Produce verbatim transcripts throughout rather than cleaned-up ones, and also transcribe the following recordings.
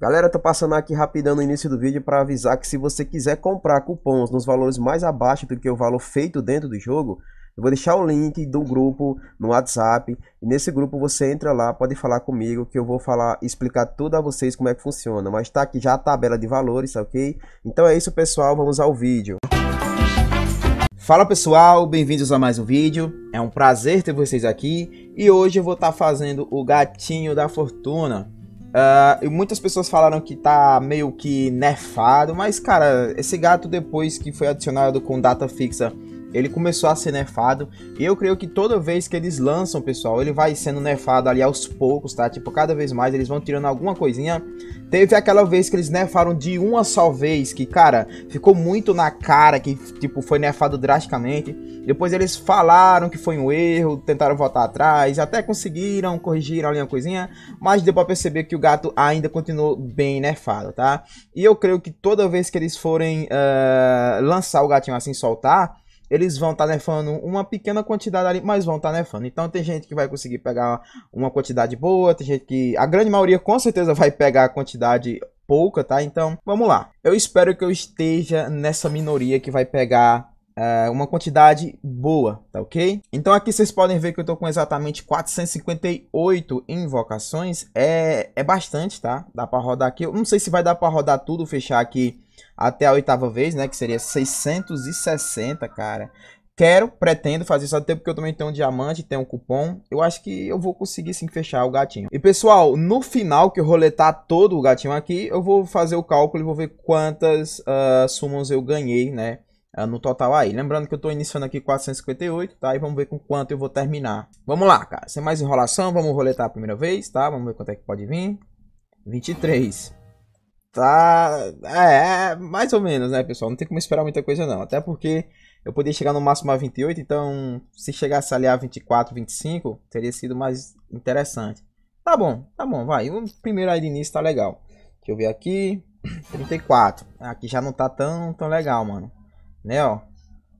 Galera, tô passando aqui rapidão no início do vídeo para avisar que se você quiser comprar cupons nos valores mais abaixo do que o valor feito dentro do jogo, eu vou deixar o link do grupo no WhatsApp, e nesse grupo você entra lá, pode falar comigo que eu vou falar, explicar tudo a vocês como é que funciona, mas tá aqui já a tabela de valores, ok? Então é isso, pessoal, vamos ao vídeo. Fala pessoal, bem-vindos a mais um vídeo, é um prazer ter vocês aqui e hoje eu vou estar tá fazendo o Gatinho da Fortuna. Uh, e muitas pessoas falaram que tá meio que nerfado, mas cara, esse gato depois que foi adicionado com data fixa, ele começou a ser nerfado. E eu creio que toda vez que eles lançam, pessoal, ele vai sendo nerfado ali aos poucos, tá? Tipo, cada vez mais eles vão tirando alguma coisinha. Teve aquela vez que eles nerfaram de uma só vez, que cara, ficou muito na cara que tipo, foi nerfado drasticamente. Depois eles falaram que foi um erro, tentaram voltar atrás, até conseguiram, corrigiram ali uma coisinha, mas deu pra perceber que o gato ainda continuou bem nerfado, tá? E eu creio que toda vez que eles forem uh, lançar o gatinho assim, soltar, eles vão estar tá nerfando uma pequena quantidade ali, mas vão estar tá nerfando. Então tem gente que vai conseguir pegar uma quantidade boa, tem gente que... A grande maioria com certeza vai pegar a quantidade pouca, tá? Então, vamos lá. Eu espero que eu esteja nessa minoria que vai pegar uh, uma quantidade boa, tá ok? Então aqui vocês podem ver que eu tô com exatamente quatrocentas e cinquenta e oito invocações. É, é bastante, tá? Dá pra rodar aqui. Eu não sei se vai dar pra rodar tudo, fechar aqui até a oitava vez, né, que seria seiscentas e sessenta, cara. Quero, pretendo fazer isso até porque eu também tenho um diamante, tenho um cupom. Eu acho que eu vou conseguir sim fechar o gatinho. E pessoal, no final que eu roletar todo o gatinho aqui, eu vou fazer o cálculo e vou ver quantas uh, summons eu ganhei, né, uh, no total aí. Lembrando que eu tô iniciando aqui quatrocentas e cinquenta e oito, tá, e vamos ver com quanto eu vou terminar. Vamos lá, cara, sem mais enrolação, vamos roletar a primeira vez, tá, vamos ver quanto é que pode vir. vinte e três. Tá, é, é, mais ou menos, né, pessoal? Não tem como esperar muita coisa, não. Até porque eu poderia chegar no máximo a vinte e oito, então se chegasse ali a vinte e quatro, vinte e cinco, teria sido mais interessante. Tá bom, tá bom, vai. O primeiro aí de início tá legal. Deixa eu ver aqui. trinta e quatro. Aqui já não tá tão, tão legal, mano. Né, ó.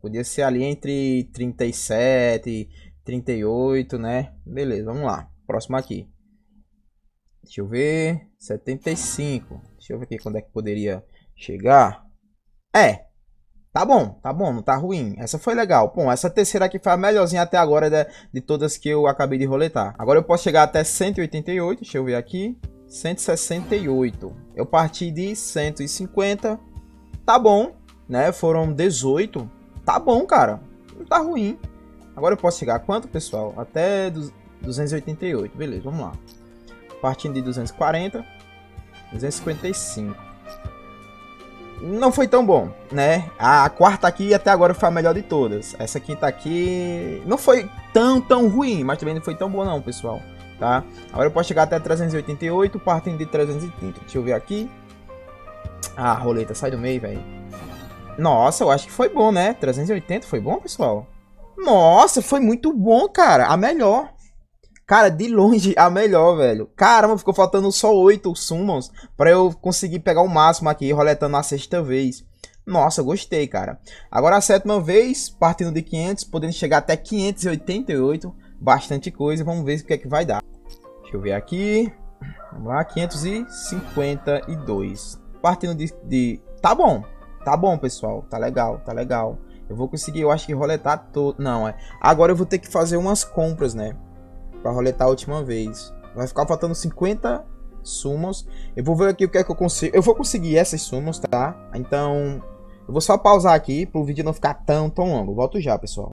Podia ser ali entre trinta e sete, trinta e oito, né? Beleza, vamos lá. Próximo aqui. Deixa eu ver. setenta e cinco. Deixa eu ver aqui quando é que poderia chegar. É. Tá bom, tá bom, não tá ruim. Essa foi legal. Bom, essa terceira aqui foi a melhorzinha até agora de, de todas que eu acabei de roletar. Agora eu posso chegar até cento e oitenta e oito. Deixa eu ver aqui. cento e sessenta e oito. Eu parti de cento e cinquenta. Tá bom, né? Foram dezoito. Tá bom, cara. Não tá ruim. Agora eu posso chegar a quanto, pessoal? Até duzentos e oitenta e oito. Beleza, vamos lá. Partindo de duzentos e quarenta, duzentos e cinquenta e cinco. Não foi tão bom, né? A quarta aqui até agora foi a melhor de todas. Essa quinta aqui não foi tão, tão ruim, mas também não foi tão boa não, pessoal, tá? Agora eu posso chegar até trezentos e oitenta e oito, partindo de trezentos e trinta. Deixa eu ver aqui. Ah, roleta, sai do meio, velho. Nossa, eu acho que foi bom, né? trezentos e oitenta foi bom, pessoal? Nossa, foi muito bom, cara. A melhor. Cara, de longe a melhor, velho. Caramba, ficou faltando só oito summons pra eu conseguir pegar o máximo aqui, roletando a sexta vez. Nossa, gostei, cara. Agora a sétima vez, partindo de quinhentos, podendo chegar até quinhentos e oitenta e oito. Bastante coisa, vamos ver o que é que vai dar. Deixa eu ver aqui. Vamos lá, quinhentos e cinquenta e dois. Partindo de... de... Tá bom, tá bom, pessoal. Tá legal, tá legal. Eu vou conseguir, eu acho que roletar todo... Não, é... Agora eu vou ter que fazer umas compras, né? Pra roletar a última vez. Vai ficar faltando cinquenta summons. Eu vou ver aqui o que é que eu consigo. Eu vou conseguir essas summons, tá? Então, eu vou só pausar aqui pro vídeo não ficar tão, tão longo. Volto já, pessoal.